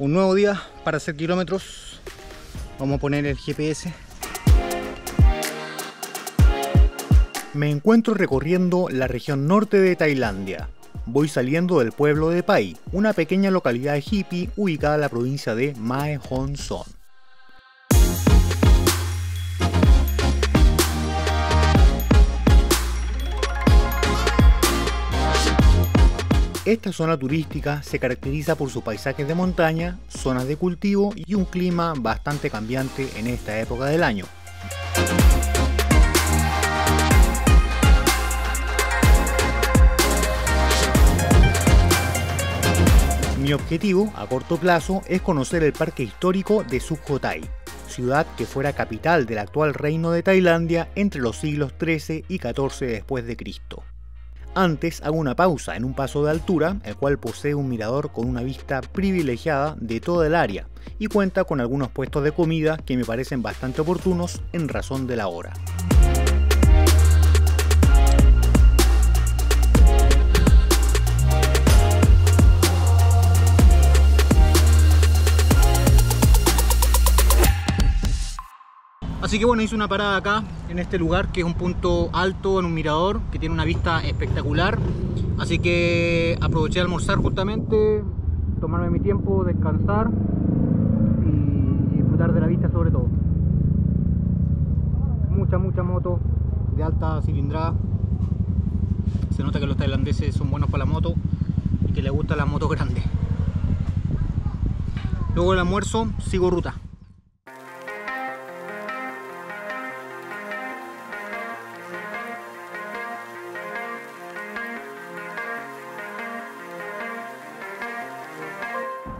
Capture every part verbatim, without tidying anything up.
Un nuevo día para hacer kilómetros. Vamos a poner el G P S. Me encuentro recorriendo la región norte de Tailandia. Voy saliendo del pueblo de Pai, una pequeña localidad hippie ubicada en la provincia de Mae Hong Son. Esta zona turística se caracteriza por sus paisajes de montaña, zonas de cultivo y un clima bastante cambiante en esta época del año. Mi objetivo a corto plazo es conocer el parque histórico de Sukhothai, ciudad que fuera capital del actual reino de Tailandia entre los siglos trece y catorce después de Cristo. Antes hago una pausa en un paso de altura, el cual posee un mirador con una vista privilegiada de toda el área y cuenta con algunos puestos de comida que me parecen bastante oportunos en razón de la hora. Así que bueno, hice una parada acá, en este lugar, que es un punto alto en un mirador, que tiene una vista espectacular. Así que aproveché de almorzar justamente, tomarme mi tiempo, descansar y disfrutar de la vista sobre todo. Mucha, mucha moto de alta cilindrada. Se nota que los tailandeses son buenos para la moto y que les gustan las motos grandes. Luego del almuerzo, sigo ruta.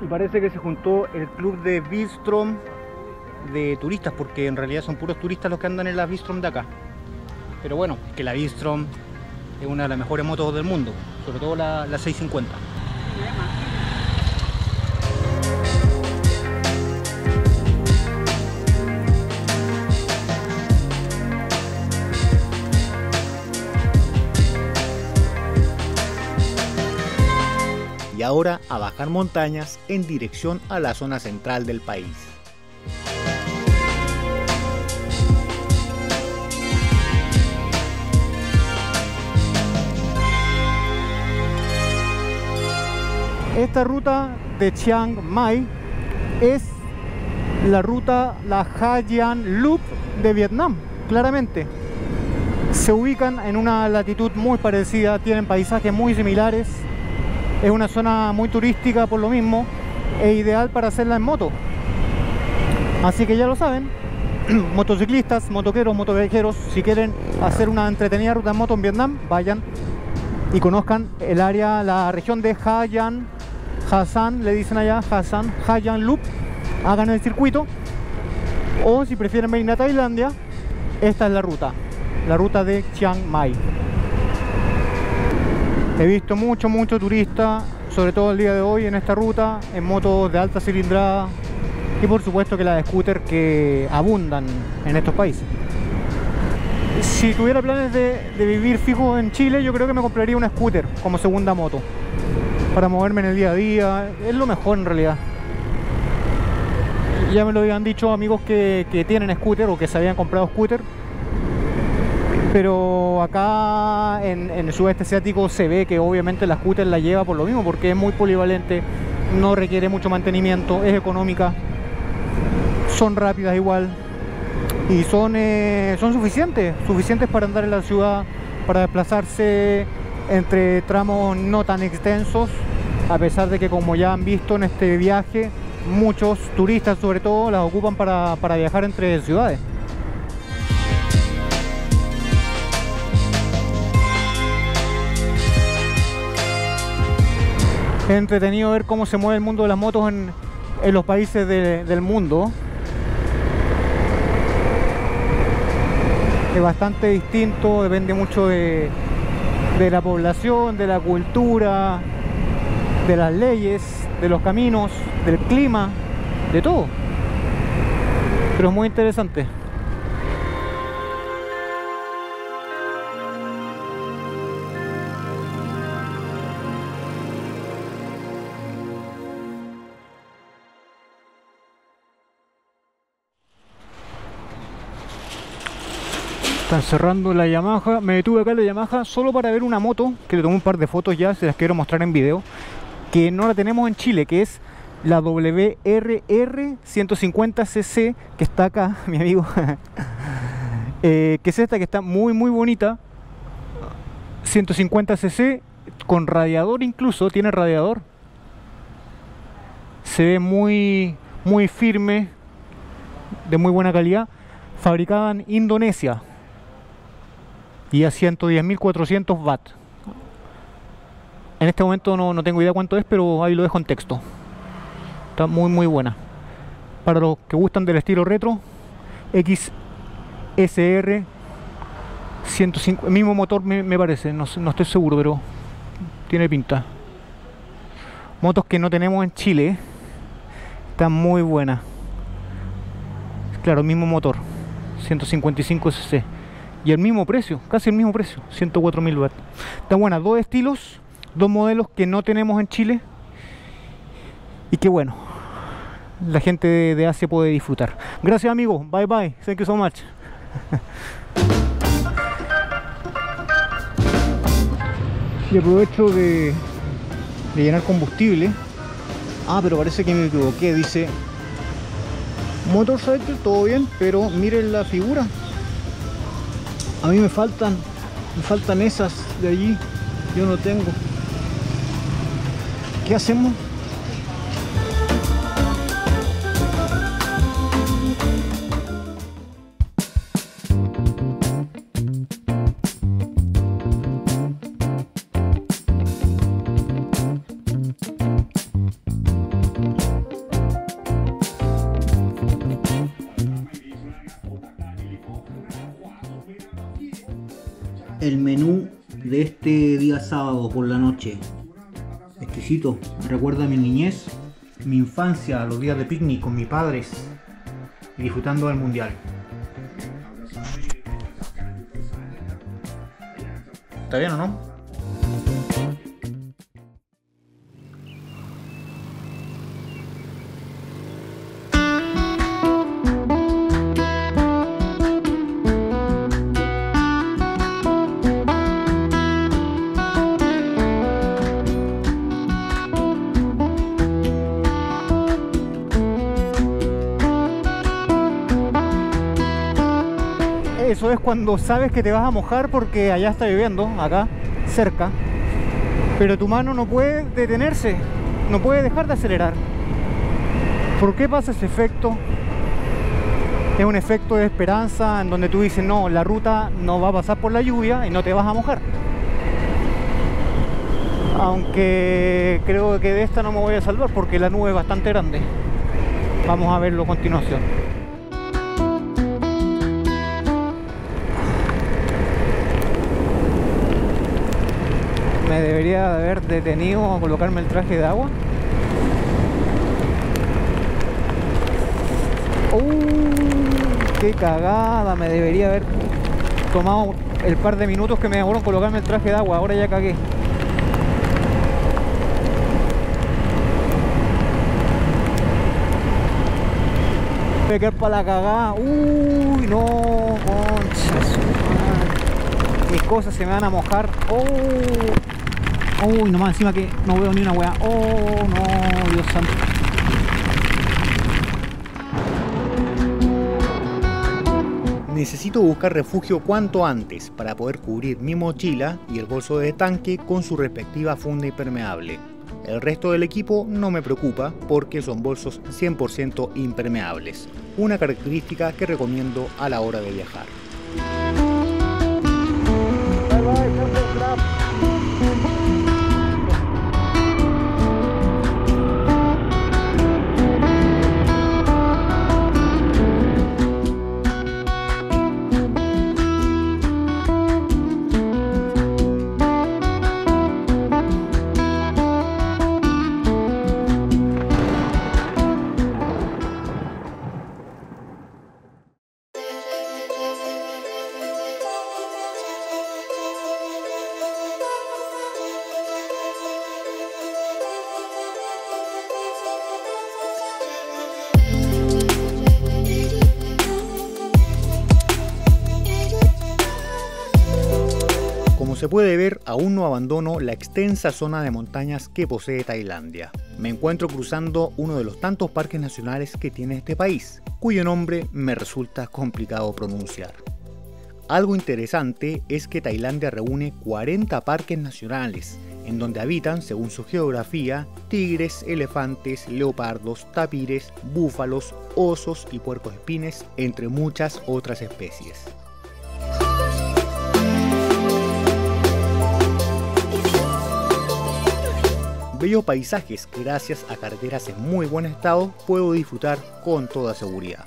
Y parece que se juntó el club de V-Strom de turistas, porque en realidad son puros turistas los que andan en la V-Strom de acá. Pero bueno, es que la V-Strom es una de las mejores motos del mundo, sobre todo la, la seiscientos cincuenta. Y ahora a bajar montañas en dirección a la zona central del país. Esta ruta de Chiang Mai es la ruta, la Ha Giang Loop de Vietnam, claramente. Se ubican en una latitud muy parecida, tienen paisajes muy similares. Es una zona muy turística por lo mismo, e ideal para hacerla en moto. Así que ya lo saben, motociclistas, motoqueros, motoviajeros, si quieren hacer una entretenida ruta en moto en Vietnam, vayan y conozcan el área, la región de Ha Giang, Ha San, le dicen allá, Ha San, Ha Giang Loop, hagan el circuito. O si prefieren venir a Tailandia, esta es la ruta, la ruta de Chiang Mai. He visto mucho, mucho turista, sobre todo el día de hoy en esta ruta, en motos de alta cilindrada y por supuesto que las scooters que abundan en estos países. Si tuviera planes de, de vivir fijo en Chile, yo creo que me compraría una scooter como segunda moto para moverme en el día a día, es lo mejor en realidad. Ya me lo habían dicho amigos que, que tienen scooter o que se habían comprado scooter. Pero acá en, en el sudeste asiático se ve que obviamente la scooter la lleva por lo mismo, porque es muy polivalente, no requiere mucho mantenimiento, es económica, son rápidas igual y son, eh, son suficientes, suficientes para andar en la ciudad, para desplazarse entre tramos no tan extensos, a pesar de que, como ya han visto en este viaje, muchos turistas sobre todo las ocupan para, para viajar entre ciudades. Es entretenido ver cómo se mueve el mundo de las motos en, en los países de, del mundo. Es bastante distinto, depende mucho de, de la población, de la cultura, de las leyes, de los caminos, del clima, de todo. Pero es muy interesante. Están cerrando la Yamaha. Me detuve acá en la Yamaha solo para ver una moto que le tomé un par de fotos ya, se las quiero mostrar en video, que no la tenemos en Chile, que es la W R R ciento cincuenta cc, que está acá, mi amigo. eh, que es esta, que está muy muy bonita, ciento cincuenta cc, con radiador incluso, tiene radiador. Se ve muy muy firme, de muy buena calidad, fabricada en Indonesia y a ciento diez mil cuatrocientos watts. En este momento no, no tengo idea cuánto es, pero ahí lo dejo en texto. Está muy muy buena. Para los que gustan del estilo retro, X S R ciento cinco, el mismo motor me, me parece, no, no estoy seguro, pero tiene pinta. Motos que no tenemos en Chile, ¿eh? Está muy buena. Claro, el mismo motor, ciento cincuenta y cinco cc, y el mismo precio, casi el mismo precio, ciento cuatro mil watts. Está buena, dos estilos, dos modelos que no tenemos en Chile. Y qué bueno, la gente de, de Asia puede disfrutar. Gracias, amigos. Bye bye. Thank you so much. Y aprovecho de, de llenar combustible. Ah, pero parece que me equivoqué. Dice motorcycle, todo bien, pero miren la figura. A mí me faltan, me faltan esas de allí. Yo no tengo. ¿Qué hacemos? El menú de este día sábado por la noche, exquisito, me recuerda a mi niñez, mi infancia, los días de picnic con mis padres y disfrutando del mundial. ¿Está bien o no? Eso es cuando sabes que te vas a mojar porque allá está lloviendo, acá, cerca. Pero tu mano no puede detenerse, no puede dejar de acelerar. ¿Por qué pasa ese efecto? Es un efecto de esperanza en donde tú dices, no, la ruta no va a pasar por la lluvia y no te vas a mojar. Aunque creo que de esta no me voy a salvar porque la nube es bastante grande. Vamos a verlo a continuación. Me debería haber detenido a colocarme el traje de agua. ¡Uh! ¡Qué cagada! Me debería haber tomado el par de minutos que me demoró colocarme el traje de agua. Ahora ya cagué. Me voy a quedar para la cagada. ¡Uy! ¡No! ¡Conchas! Mis cosas se me van a mojar. ¡Oh! Uy, nomás encima que no veo ni una hueá. Oh, no, Dios santo. Necesito buscar refugio cuanto antes para poder cubrir mi mochila y el bolso de tanque con su respectiva funda impermeable. El resto del equipo no me preocupa porque son bolsos cien por ciento impermeables, una característica que recomiendo a la hora de viajar. Bye, bye. se puede ver, aún no abandono la extensa zona de montañas que posee Tailandia. Me encuentro cruzando uno de los tantos parques nacionales que tiene este país, cuyo nombre me resulta complicado pronunciar. Algo interesante es que Tailandia reúne cuarenta parques nacionales, en donde habitan, según su geografía, tigres, elefantes, leopardos, tapires, búfalos, osos y puercoespines, entre muchas otras especies. Bellos paisajes que, gracias a carreteras en muy buen estado, puedo disfrutar con toda seguridad.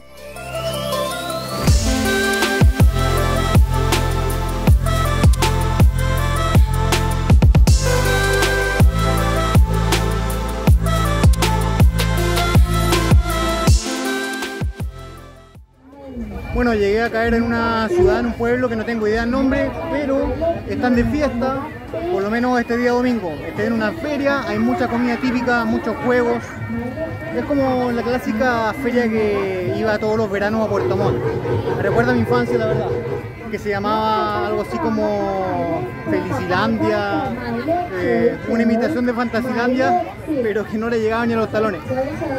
Bueno, llegué a caer en una ciudad, en un pueblo que no tengo idea del nombre, pero están de fiesta, por lo menos este día domingo. Están en una feria, hay mucha comida típica, muchos juegos. Es como la clásica feria que iba todos los veranos a Puerto Montt. Me recuerda a mi infancia, la verdad, que se llamaba algo así como Felicilandia, eh, una imitación de Fantasilandia, pero que no le llegaban ni a los talones.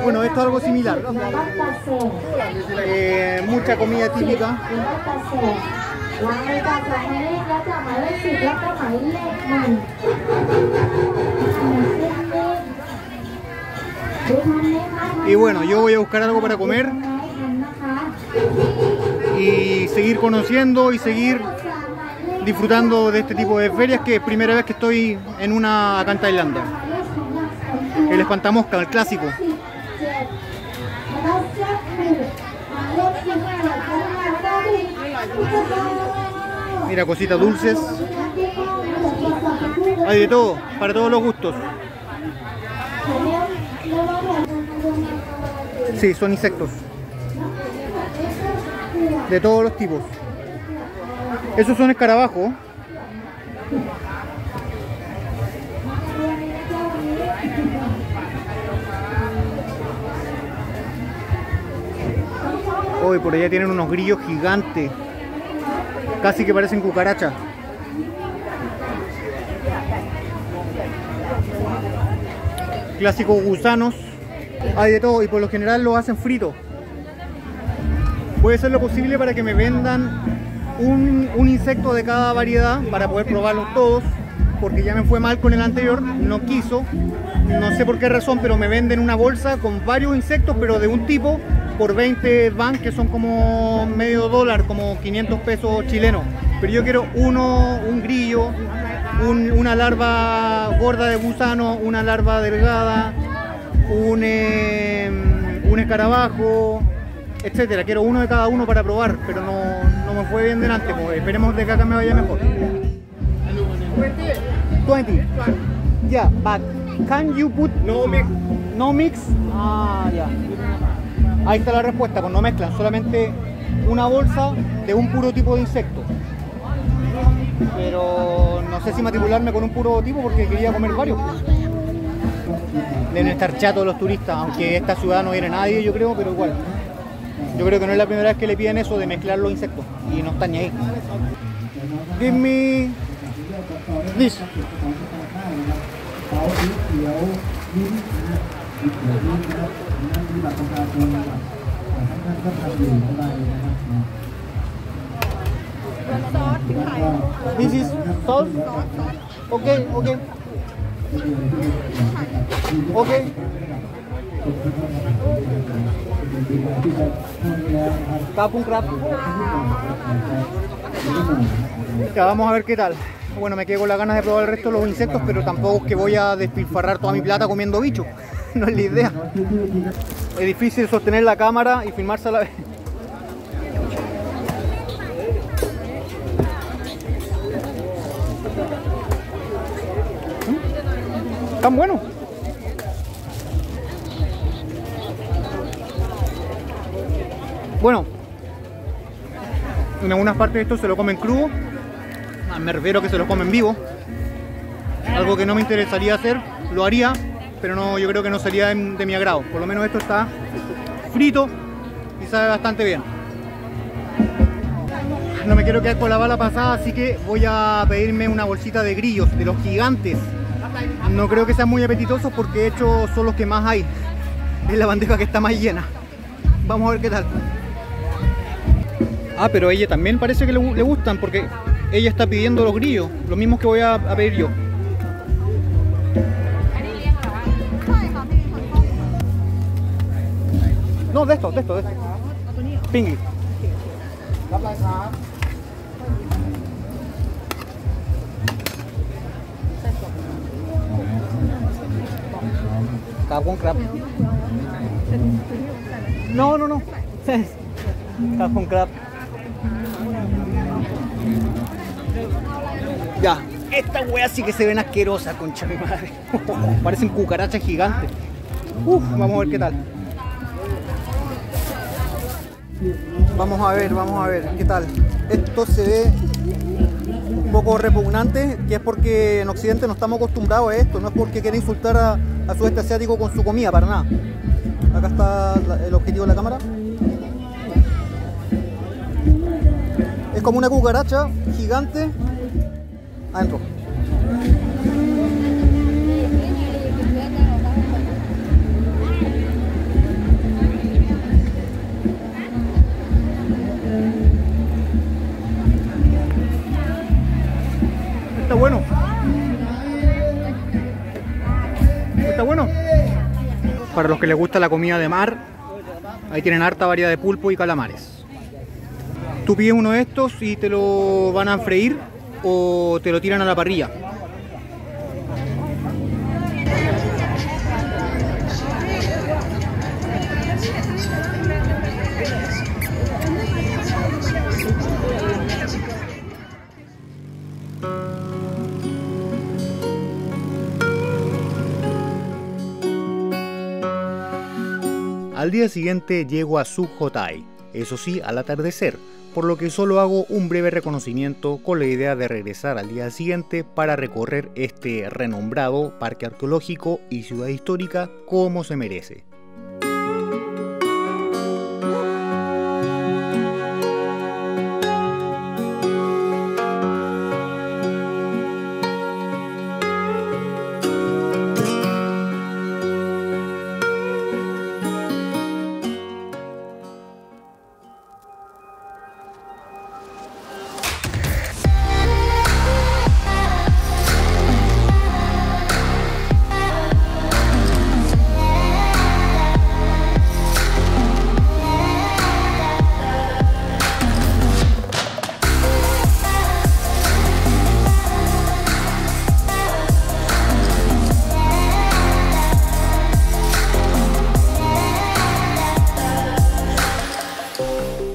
Bueno, esto es algo similar. Eh, mucha comida típica. Y bueno, yo voy a buscar algo para comer y seguir conociendo y seguir disfrutando de este tipo de ferias, que es la primera vez que estoy en una acá en Tailandia. El espantamosca, el clásico. Mira, cositas dulces. Hay de todo, para todos los gustos. Sí, son insectos. De todos los tipos. Esos son escarabajos. Hoy por allá tienen unos grillos gigantes. Casi que parecen cucarachas. Clásicos gusanos. Hay de todo y por lo general lo hacen frito. Voy a hacer lo posible para que me vendan un, un insecto de cada variedad para poder probarlos todos, porque ya me fue mal con el anterior, no quiso, no sé por qué razón, pero me venden una bolsa con varios insectos, pero de un tipo, por veinte baht, que son como medio dólar, como quinientos pesos chilenos. Pero yo quiero uno, un grillo, un, una larva gorda de gusano, una larva delgada, un, eh, un escarabajo, etcétera. Quiero uno de cada uno para probar, pero no, no me fue bien delante, pues esperemos de que acá me vaya mejor. veinte. Yeah, but can you put no mix? No mix? Ah, ya. Yeah. Ahí está la respuesta, pues no mezclan, solamente una bolsa de un puro tipo de insecto. Pero no sé si matricularme con un puro tipo porque quería comer varios. Deben estar chatos los turistas, aunque esta ciudad no viene nadie, yo creo, pero igual. Yo creo que no es la primera vez que le piden eso de mezclar los insectos y no están ni ahí. Give me this. This is salt. Okay, okay. Okay. Capun crab. Ya, vamos a ver qué tal. Bueno, me quedo con las ganas de probar el resto de los insectos, pero tampoco es que voy a despilfarrar toda mi plata comiendo bichos. No es la idea. Es difícil sostener la cámara y filmarse a la vez. Tan bueno. Bueno, en algunas partes de esto se lo comen crudo, me refiero que se lo comen vivo, algo que no me interesaría hacer, lo haría, pero no, yo creo que no sería de, de mi agrado. Por lo menos esto está frito y sabe bastante bien. no me quiero quedar con la bala pasada, así que voy a pedirme una bolsita de grillos, de los gigantes. No creo que sean muy apetitosos porque de hecho son los que más hay. Es la bandeja que está más llena. Vamos a ver qué tal. Ah, pero a ella también parece que le, le gustan porque ella está pidiendo los grillos, los mismos que voy a, a pedir yo. No, de estos, de estos, de estos. Pingui. Carbón crab. No, no, no. Carbón crab. Ya. Estas weas sí que se ven asquerosas, concha de madre. Parecen cucarachas gigantes. Uf, vamos a ver qué tal. Vamos a ver, vamos a ver qué tal. Esto se ve un poco repugnante, que es porque en Occidente no estamos acostumbrados a esto. No es porque quiera insultar a, a sudeste asiático con su comida, para nada. Acá está la, el objetivo de la cámara. Es como una cucaracha gigante adentro. Está bueno. Está bueno. Para los que les gusta la comida de mar, ahí tienen harta variedad de pulpo y calamares. Tú pides uno de estos y te lo van a freír o te lo tiran a la parrilla. Al día siguiente llego a Sukhothai, eso sí al atardecer, por lo que solo hago un breve reconocimiento con la idea de regresar al día siguiente para recorrer este renombrado parque arqueológico y ciudad histórica como se merece.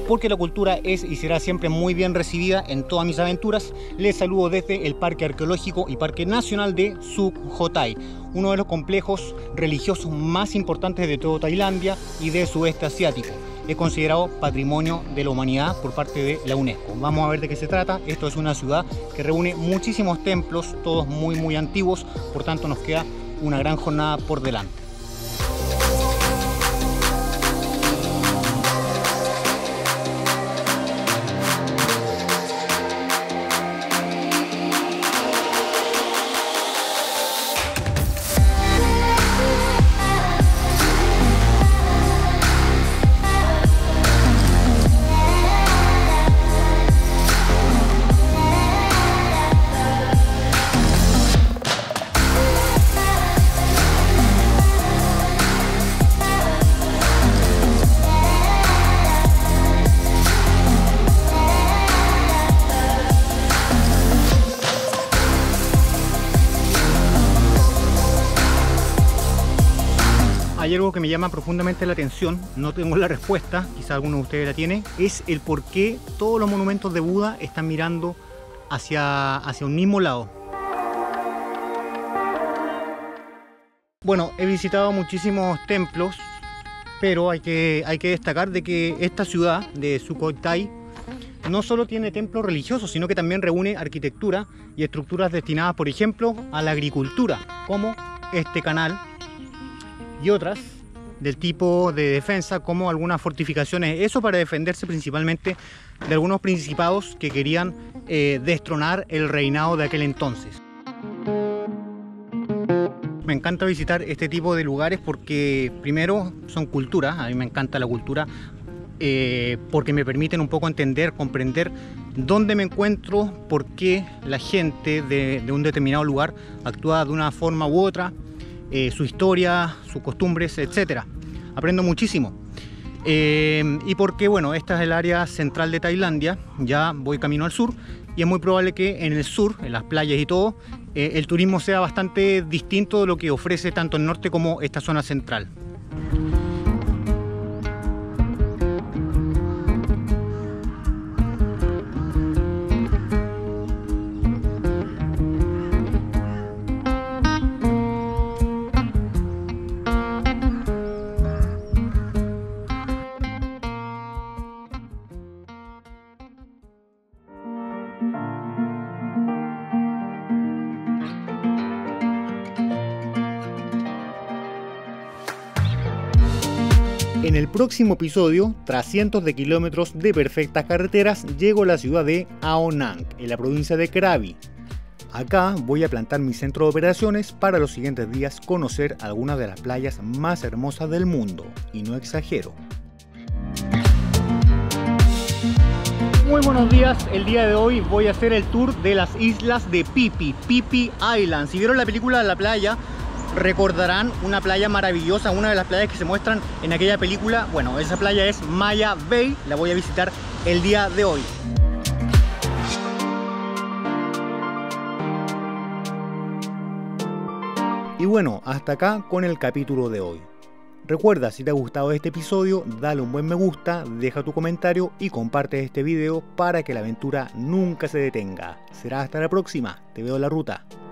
Porque la cultura es y será siempre muy bien recibida en todas mis aventuras, les saludo desde el Parque Arqueológico y Parque Nacional de Sukhothai, uno de los complejos religiosos más importantes de toda Tailandia y de sudeste asiático. Es considerado Patrimonio de la Humanidad por parte de la UNESCO. Vamos a ver de qué se trata. Esto es una ciudad que reúne muchísimos templos, todos muy muy antiguos, por tanto nos queda una gran jornada por delante. Hay algo que me llama profundamente la atención, no tengo la respuesta, quizá alguno de ustedes la tiene, es el por qué todos los monumentos de Buda están mirando hacia, hacia un mismo lado. Bueno, he visitado muchísimos templos, pero hay que, hay que destacar de que esta ciudad de Sukhothai no solo tiene templos religiosos, sino que también reúne arquitectura y estructuras destinadas, por ejemplo, a la agricultura, como este canal y otras del tipo de defensa como algunas fortificaciones, eso para defenderse principalmente de algunos principados que querían eh, destronar el reinado de aquel entonces. Me encanta visitar este tipo de lugares porque primero son culturas, a mí me encanta la cultura eh, porque me permiten un poco entender, comprender dónde me encuentro, por qué la gente de, de un determinado lugar actúa de una forma u otra, Eh, su historia, sus costumbres, etcétera. Aprendo muchísimo. Eh, y porque, bueno, esta es el área central de Tailandia, ya voy camino al sur, y es muy probable que en el sur, en las playas y todo, eh, el turismo sea bastante distinto de lo que ofrece tanto el norte como esta zona central. En el próximo episodio, tras cientos de kilómetros de perfectas carreteras, llego a la ciudad de Ao Nang, en la provincia de Krabi. Acá voy a plantar mi centro de operaciones para los siguientes días conocer algunas de las playas más hermosas del mundo, y no exagero. Muy buenos días, el día de hoy voy a hacer el tour de las islas de Phi Phi, Phi Phi Island. Si vieron la película de la playa, recordarán una playa maravillosa, una de las playas que se muestran en aquella película. Bueno, esa playa es Maya Bay, la voy a visitar el día de hoy. Y bueno, hasta acá con el capítulo de hoy. Recuerda, si te ha gustado este episodio, dale un buen me gusta, deja tu comentario y comparte este video para que la aventura nunca se detenga. Será hasta la próxima, te veo en la ruta.